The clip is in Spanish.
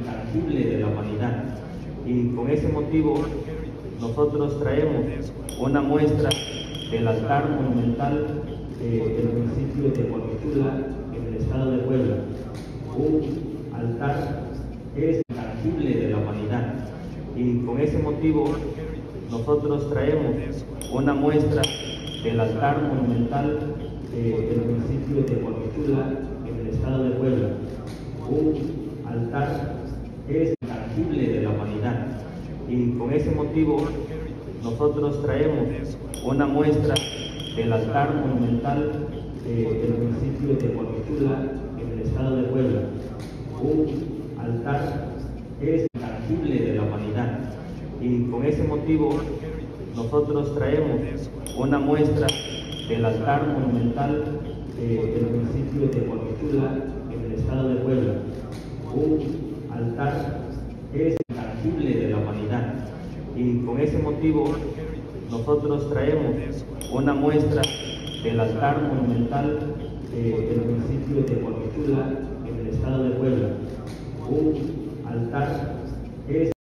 intangible de la humanidad. Y con ese motivo nosotros traemos una muestra del altar monumental del municipio de Pochutla, en el estado de Puebla. Un altar que es intangible de la humanidad. Y con ese motivo nosotros traemos una muestra del altar monumental del municipio de Pochutla, en el estado de Puebla. Un altar que es intangible de la humanidad. Y con ese motivo nosotros traemos una muestra del altar monumental del municipio de Pochutla, en el estado de Puebla. Un altar que es intangible de la humanidad. Y con ese motivo nosotros traemos una muestra del altar monumental del municipio de Pochutla, en el estado de Puebla. Un altar que es intangible de la humanidad. Y con ese motivo nosotros traemos una muestra del altar monumental del municipio de Pochutla, en el estado de Puebla. Un altar que es